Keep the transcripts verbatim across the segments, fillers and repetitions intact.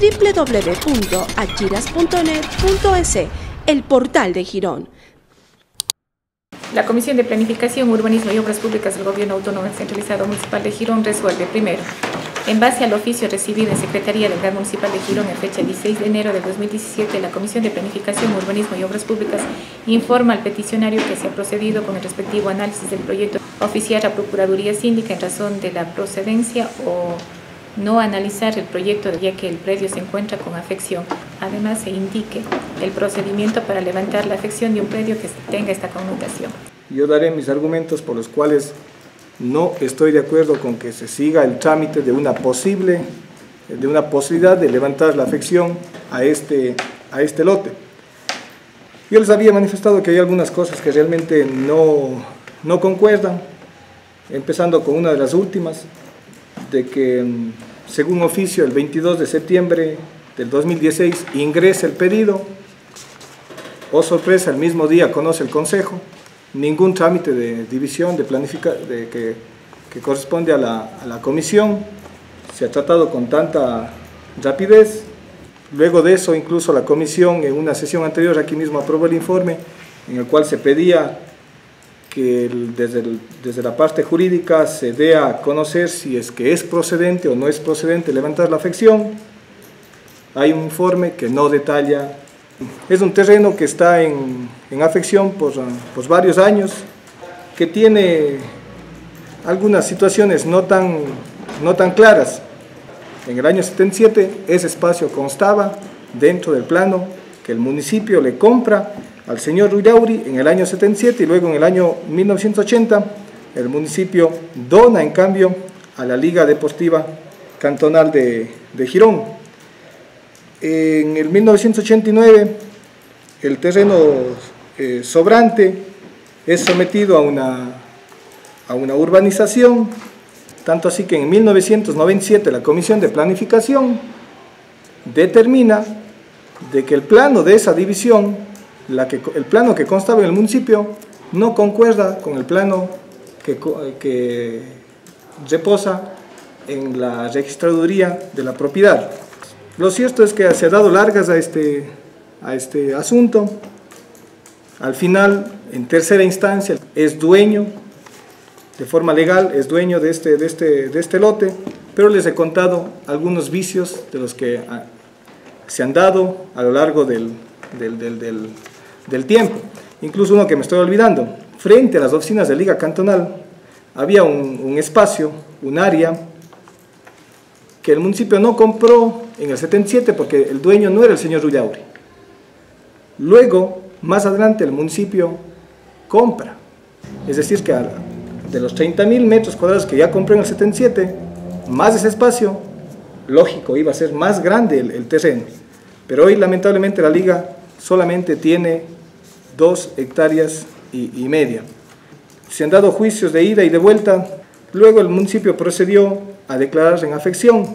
doble u doble u doble u punto achiras punto net punto es, el portal de Girón. La Comisión de Planificación, Urbanismo y Obras Públicas del Gobierno Autónomo Centralizado Municipal de Girón resuelve, primero, en base al oficio recibido en Secretaría del Gran Municipal de Girón en fecha dieciséis de enero de dos mil diecisiete, la Comisión de Planificación, Urbanismo y Obras Públicas informa al peticionario que se ha procedido con el respectivo análisis del proyecto oficial a Procuraduría Síndica en razón de la procedencia o no analizar el proyecto ya que el predio se encuentra con afección. Además, se indique el procedimiento para levantar la afección de un predio que tenga esta connotación. Yo daré mis argumentos por los cuales no estoy de acuerdo con que se siga el trámite de una posible, de una posibilidad de levantar la afección a este, a este lote. Yo les había manifestado que hay algunas cosas que realmente no, no concuerdan, empezando con una de las últimas, de que según oficio el veintidós de septiembre del dos mil dieciséis ingresa el pedido, oh sorpresa, el mismo día conoce el Consejo, ningún trámite de división de planificación de que, que corresponde a la, a la comisión, se ha tratado con tanta rapidez. Luego de eso, incluso la comisión en una sesión anterior aquí mismo aprobó el informe en el cual se pedía que el, desde, el, desde la parte jurídica se dé a conocer si es que es procedente o no es procedente levantar la afección. Hay un informe que no detalla. Es un terreno que está en, en afección por, por varios años, que tiene algunas situaciones no tan, no tan claras. En el año setenta y siete ese espacio constaba dentro del plano que el municipio le compra al señor Ruiz Aubry en el año setenta y siete, y luego en el año mil novecientos ochenta el municipio dona en cambio a la Liga Deportiva Cantonal de, de Girón. En el mil novecientos ochenta y nueve el terreno eh, sobrante es sometido a una, a una urbanización, tanto así que en mil novecientos noventa y siete la Comisión de Planificación determina de que el plano de esa división, La que, el plano que constaba en el municipio, no concuerda con el plano que, que reposa en la registraduría de la propiedad. Lo cierto es que se ha dado largas a este, a este asunto. Al final, en tercera instancia, es dueño, de forma legal, es dueño de este, de este, de este lote, pero les he contado algunos vicios de los que se han dado a lo largo del, del, del, del del tiempo, incluso uno que me estoy olvidando. Frente a las oficinas de Liga Cantonal había un, un espacio, un área que el municipio no compró en el setenta y siete porque el dueño no era el señor Ruiz Aubry. Luego, más adelante, el municipio compra, es decir que de los treinta mil metros cuadrados que ya compró en el setenta y siete, más ese espacio, lógico, iba a ser más grande el, el terreno, pero hoy lamentablemente la Liga solamente tiene dos hectáreas y, y media. Se han dado juicios de ida y de vuelta. Luego el municipio procedió a declarar en afección.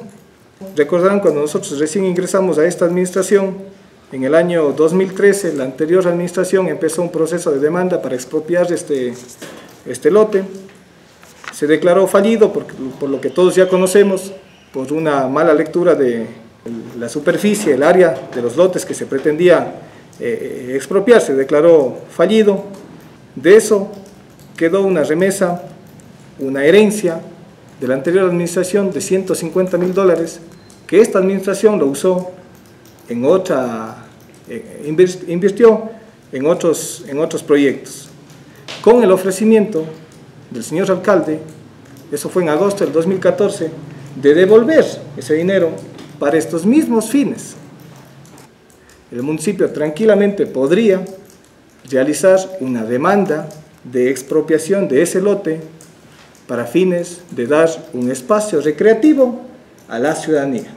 Recordarán cuando nosotros recién ingresamos a esta administración, en el año dos mil trece, la anterior administración empezó un proceso de demanda para expropiar este, este lote. Se declaró fallido, por, por lo que todos ya conocemos, por una mala lectura de la superficie, el área de los lotes que se pretendía Eh, expropiarse, declaró fallido. De eso quedó una remesa, una herencia de la anterior administración de ciento cincuenta mil dólares, que esta administración lo usó en otra, eh, invirtió en otros, en otros proyectos. Con el ofrecimiento del señor alcalde, eso fue en agosto del dos mil catorce, de devolver ese dinero para estos mismos fines. El municipio tranquilamente podría realizar una demanda de expropiación de ese lote para fines de dar un espacio recreativo a la ciudadanía.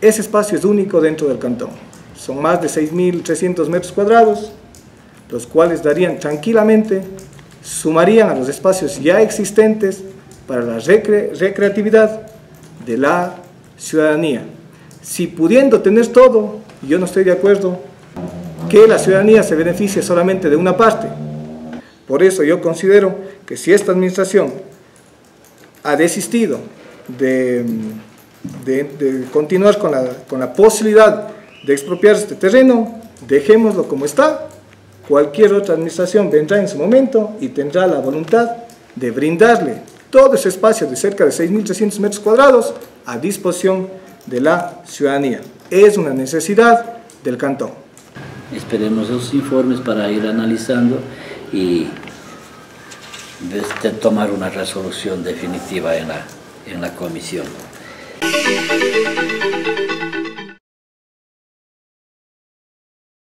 Ese espacio es único dentro del cantón. Son más de seis mil trescientos metros cuadrados, los cuales darían tranquilamente, sumarían a los espacios ya existentes para la recre recreatividad de la ciudadanía. Si pudiendo tener todo, yo no estoy de acuerdo que la ciudadanía se beneficie solamente de una parte. Por eso yo considero que si esta administración ha desistido de, de, de continuar con la, con la posibilidad de expropiar este terreno, dejémoslo como está. Cualquier otra administración vendrá en su momento y tendrá la voluntad de brindarle todo ese espacio de cerca de seis mil trescientos metros cuadrados a disposición de la ciudadanía. Es una necesidad del cantón. Esperemos esos informes para ir analizando y tomar una resolución definitiva en la, en la comisión.